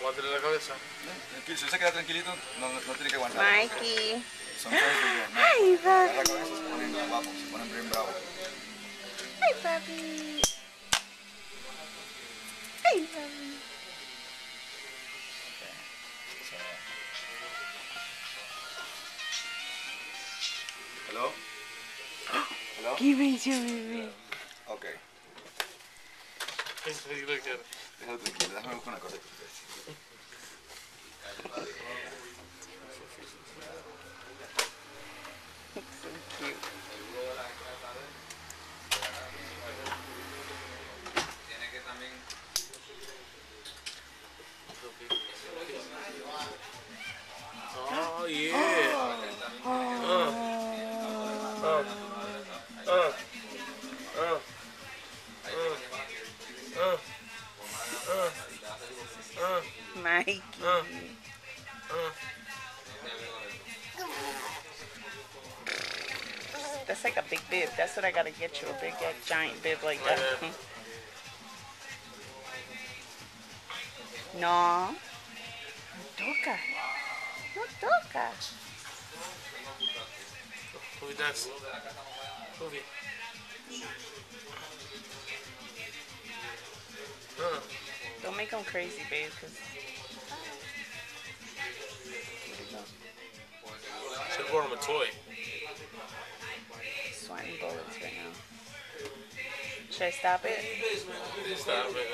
Guárdale la cabeza. Si usted se queda tranquilito, no tiene que aguantar. Mikey. Son cosas de bien, ¿no? Ay, papi. La cabeza se ponen guapos, se ponen bien bravos. Ay, papi. Ay, papi. ¿Hello? ¿Hello? ¿Qué me hizo, bebé? Ok. Déjalo tranquilo, déjame buscar una cosa que ustedes. Tiene que también. Oh, yeah. Mikey. That's like a big bib. That's what I gotta get you, a big giant bib like that. No. No toca. No toca. Who does? Who be? Don't make them crazy, babe, because... Should have bought him a toy. Swatting bullets right now. Should I stop it? Stop it.